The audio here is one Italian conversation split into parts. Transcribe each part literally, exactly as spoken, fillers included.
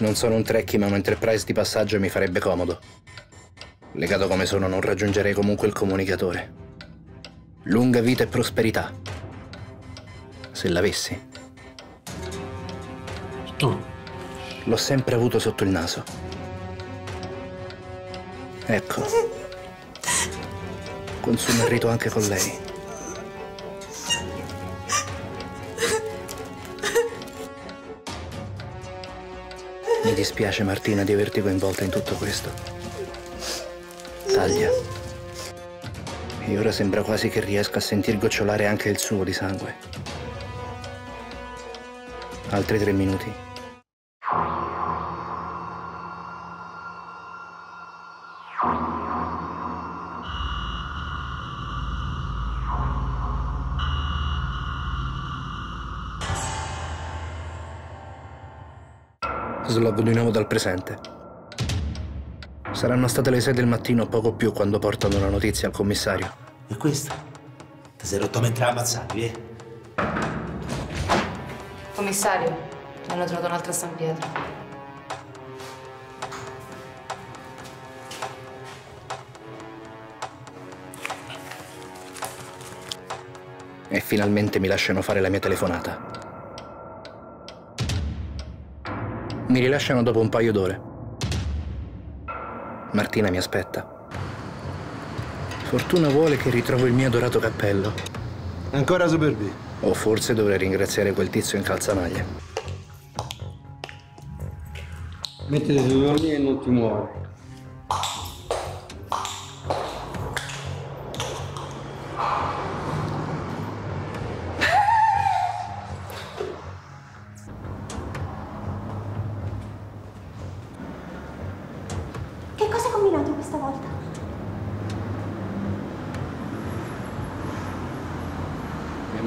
Non sono un Trekkie, ma un Enterprise di passaggio mi farebbe comodo. Legato come sono, non raggiungerei comunque il comunicatore. Lunga vita e prosperità. Se l'avessi. Tu. L'ho sempre avuto sotto il naso. Ecco. Consumo il rito anche con lei. Mi dispiace, Martina, di averti coinvolta in tutto questo. Taglia. E ora sembra quasi che riesca a sentir gocciolare anche il suo di sangue. Altri tre minuti. Slog di nuovo dal presente. Saranno state le sei del mattino o poco più quando portano la notizia al commissario. E questa? Ti sei rotto mentre ammazzavi, eh? Commissario, ne hanno trovato un'altra a San Pietro. E finalmente mi lasciano fare la mia telefonata. Mi rilasciano dopo un paio d'ore. Martina mi aspetta. Fortuna vuole che ritrovo il mio adorato cappello. Ancora superbi. O forse dovrei ringraziare quel tizio in calzamaglia. Mettiti su lì e non ti muovi.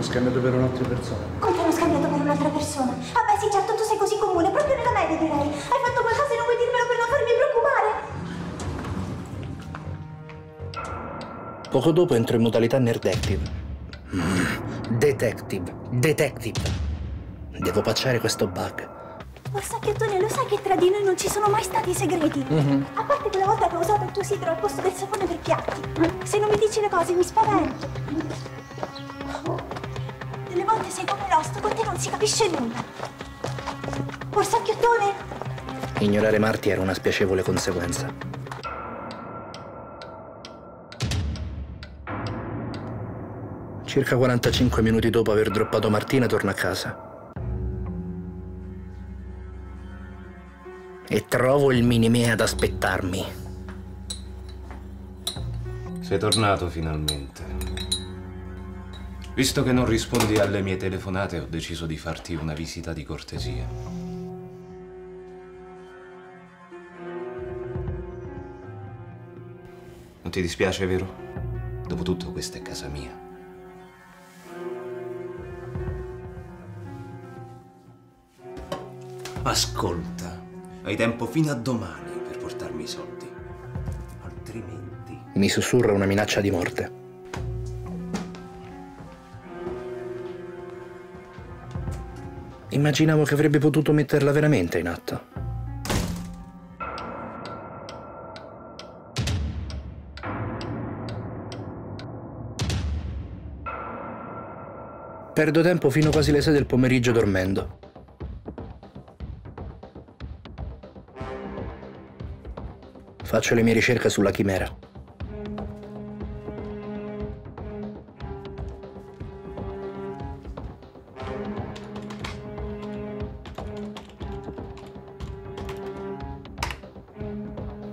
Scambiato per un'altra persona. Come l'ho scambiato per un'altra persona? Vabbè sì, certo, tu sei così comune, proprio nella media direi. Hai fatto qualcosa e non vuoi dirmelo per non farmi preoccupare. Poco dopo entro in modalità Nerdective. Mm, detective, detective. Devo pacciare questo bug. Lo sai che, Tony, lo sai che tra di noi non ci sono mai stati segreti? Mm-hmm. A parte quella volta che ho usato il tuo sidro al posto del sapone per piatti. Mm. Se non mi dici le cose mi spavento. Mm. Delle volte sei come l'osto, con te non si capisce nulla. Borsacchiottone! Ignorare Marti era una spiacevole conseguenza. Circa quarantacinque minuti dopo aver droppato Martina, torno a casa. E trovo il Minimea ad aspettarmi. Sei tornato finalmente. Visto che non rispondi alle mie telefonate, ho deciso di farti una visita di cortesia. Non ti dispiace, vero? Dopotutto questa è casa mia. Ascolta, hai tempo fino a domani per portarmi i soldi. Altrimenti... Mi sussurra una minaccia di morte. Immaginavo che avrebbe potuto metterla veramente in atto. Perdo tempo fino a quasi le sei del pomeriggio dormendo. Faccio le mie ricerche sulla Chimera.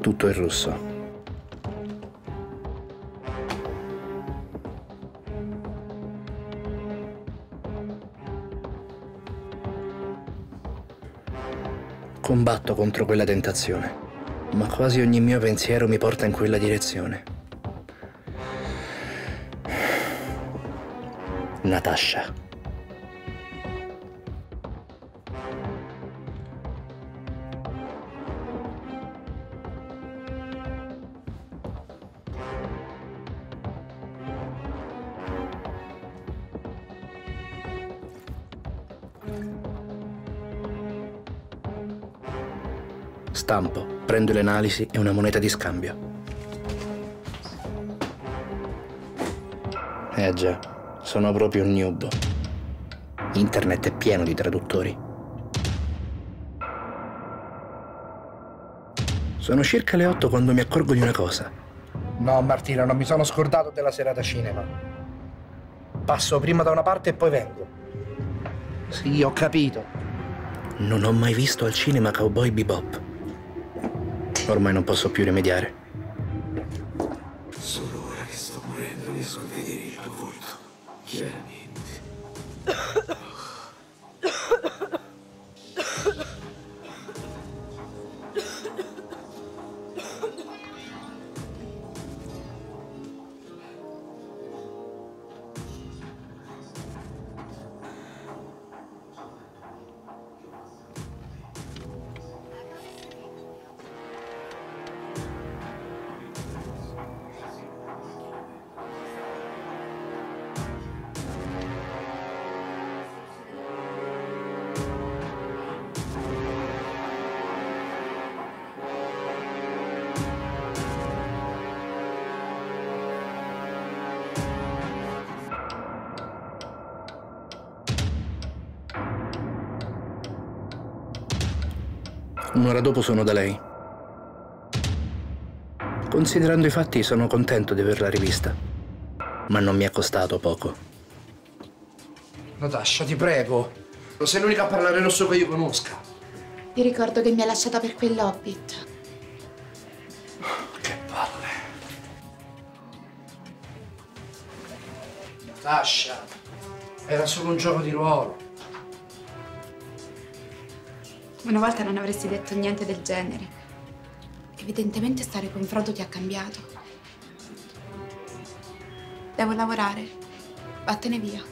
Tutto in rosso. Combatto contro quella tentazione, ma quasi ogni mio pensiero mi porta in quella direzione. Natasha. Stampo, prendo le analisi e una moneta di scambio. Eh già, sono proprio un noob. Internet è pieno di traduttori. Sono circa le otto quando mi accorgo di una cosa. No, Martina, non mi sono scordato della serata cinema. Passo prima da una parte e poi vengo. Sì, ho capito. Non ho mai visto al cinema Cowboy Bebop. Ormai non posso più rimediare. Solo ora che sto morendo riesco a vedere il tuo volto. Chiaramente. Un'ora dopo sono da lei. Considerando i fatti, sono contento di averla rivista. Ma non mi è costato poco. Natasha, ti prego. Non sei l'unica a parlare rosso che io conosca. Ti ricordo che mi hai lasciata per quell'hobbit. Oh, che palle. Natasha, era solo un gioco di ruolo. Una volta non avresti detto niente del genere. Evidentemente stare con Frodo ti ha cambiato. Devo lavorare. Vattene via.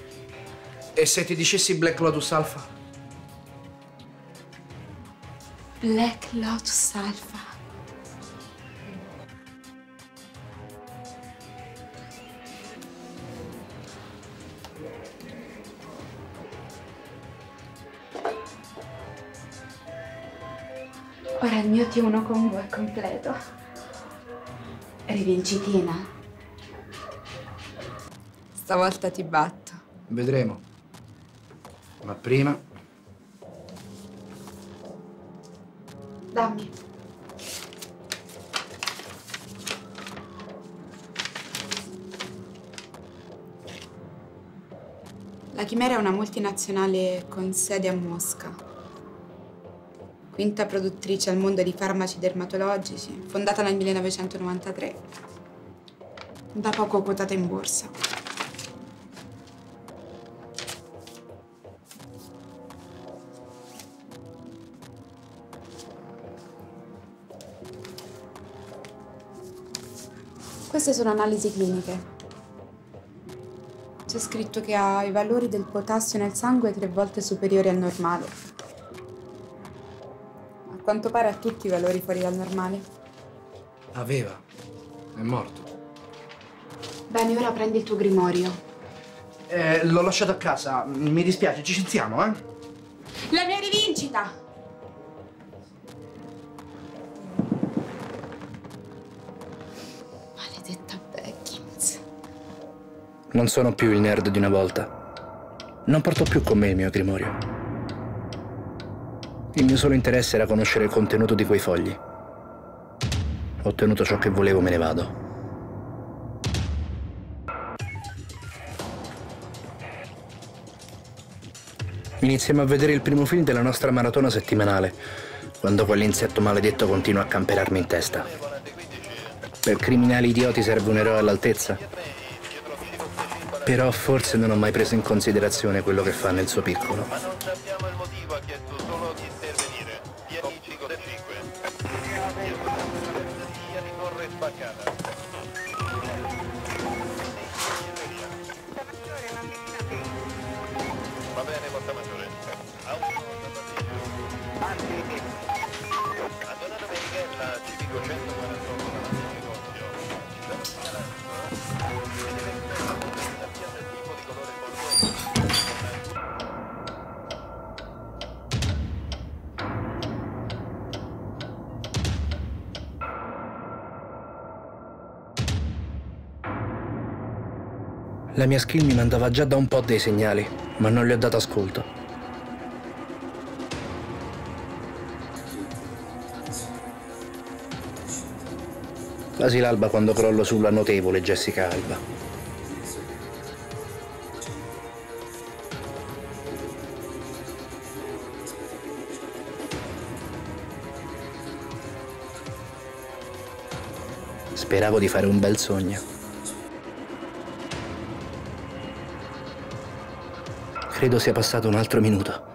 E se ti dicessi Black Lotus Alpha? Black Lotus Alpha. Ora il mio T uno con voi è completo. Rivincitina. Stavolta ti batto. Vedremo. Ma prima... Dammi. La Chimera è una multinazionale con sede a Mosca. Quinta produttrice al mondo di farmaci dermatologici, fondata nel millenovecentonovantatré, da poco quotata in borsa. Queste sono analisi cliniche. C'è scritto che ha i valori del potassio nel sangue tre volte superiori al normale. A quanto pare ha tutti i valori fuori dal normale. Aveva. È morto. Bene, ora prendi il tuo Grimorio. Eh, l'ho lasciato a casa. Mi dispiace, ci sentiamo, eh? La mia rivincita! Maledetta Beckins. Non sono più il nerd di una volta. Non porto più con me il mio Grimorio. Il mio solo interesse era conoscere il contenuto di quei fogli. Ottenuto ciò che volevo, me ne vado. Iniziamo a vedere il primo film della nostra maratona settimanale, quando quell'insetto maledetto continua a camperarmi in testa. Per criminali idioti serve un eroe all'altezza. Però forse non ho mai preso in considerazione quello che fa nel suo piccolo. Ma non abbiamo il motivo, ha chiesto solo di intervenire. Gli amici con le cinque. Pizzeria di Torre Spaccata. Va bene, porta maggiore. A Dona Domenica, civico centoquarantotto, negozio. La mia skill mi mandava già da un po' dei segnali, ma non le ho dato ascolto. Quasi l'alba quando crollo sulla notevole Jessica Alba. Speravo di fare un bel sogno. Credo sia passato un altro minuto.